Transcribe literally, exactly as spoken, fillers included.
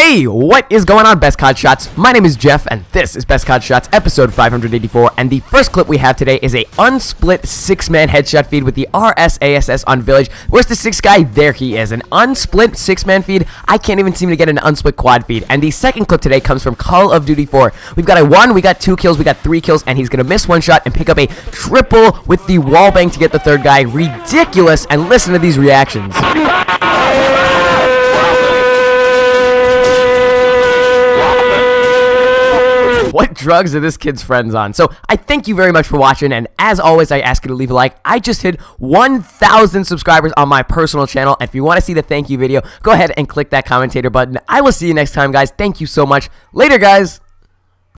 Hey, what is going on, Best Cod Shots? My name is Jeff, and this is Best Cod Shots, episode five hundred eighty-four, and the first clip we have today is a unsplit six-man headshot feed with the R S A S S on Village. Where's the sixth guy? There he is. An unsplit six-man feed. I can't even seem to get an unsplit quad feed. And the second clip today comes from Call of Duty four. We've got a one, we got two kills, we got three kills, and he's going to miss one shot and pick up a triple with the wallbang to get the third guy. Ridiculous, and listen to these reactions. What drugs are this kid's friends on? So I thank you very much for watching, and as always, I ask you to leave a like. I just hit one thousand subscribers on my personal channel. If you want to see the thank you video, go ahead and click that commentator button. I will see you next time, guys. Thank you so much. Later, guys.